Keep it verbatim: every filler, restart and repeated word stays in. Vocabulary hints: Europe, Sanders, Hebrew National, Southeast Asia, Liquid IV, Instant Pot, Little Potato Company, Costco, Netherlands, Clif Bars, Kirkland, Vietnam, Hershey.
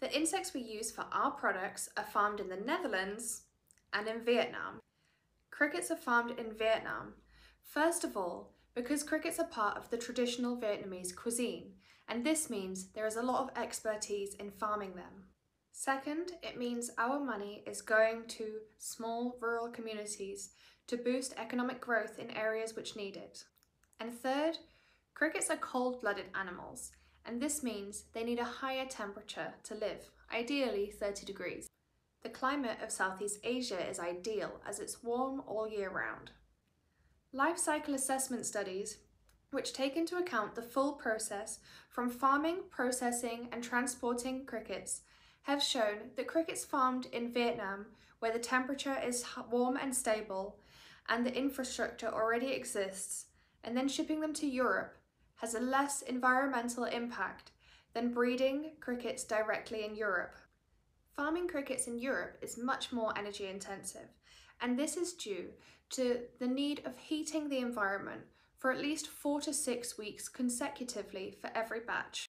The insects we use for our products are farmed in the Netherlands and in Vietnam. Crickets are farmed in Vietnam. First of all, because crickets are part of the traditional Vietnamese cuisine, and this means there is a lot of expertise in farming them. Second, it means our money is going to small rural communities to boost economic growth in areas which need it. And third, crickets are cold-blooded animals, and this means they need a higher temperature to live, ideally thirty degrees. The climate of Southeast Asia is ideal as it's warm all year round. Life cycle assessment studies, which take into account the full process from farming, processing and transporting crickets, have shown that crickets farmed in Vietnam, where the temperature is warm and stable and the infrastructure already exists, and then shipping them to Europe, has a less environmental impact than breeding crickets directly in Europe. Farming crickets in Europe is much more energy intensive, and this is due to the need of heating the environment for at least four to six weeks consecutively for every batch.